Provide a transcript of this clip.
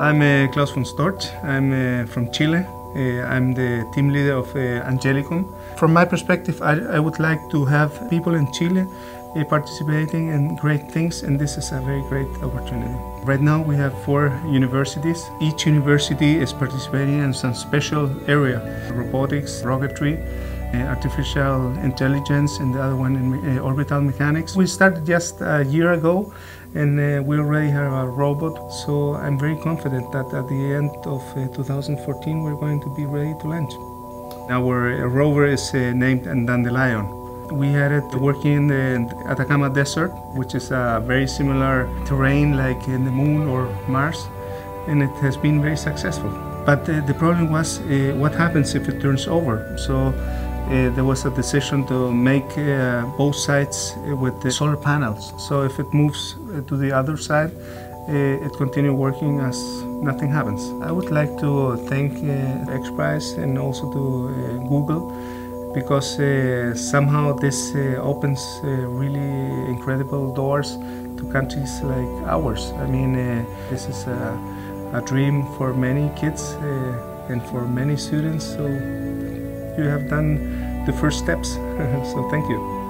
I'm Klaus von Storch. I'm from Chile. I'm the team leader of Angelicum. From my perspective, I would like to have people in Chile participating in great things, and this is a very great opportunity. Right now we have 4 universities. Each university is participating in some special area: robotics, rocketry, artificial intelligence, and the other one in orbital mechanics. We started just a year ago and we already have a robot, so I'm very confident that at the end of 2014 we're going to be ready to launch. Our rover is named Dandelion. We had it working in the Atacama Desert, which is a very similar terrain like in the Moon or Mars, and it has been very successful. But the problem was what happens if it turns over. So there was a decision to make both sides with the solar panels. So if it moves to the other side, it continues working as nothing happens. I would like to thank XPRIZE and also to Google, because somehow this opens really incredible doors to countries like ours. I mean, this is a dream for many kids and for many students, so you have done the first steps, so thank you.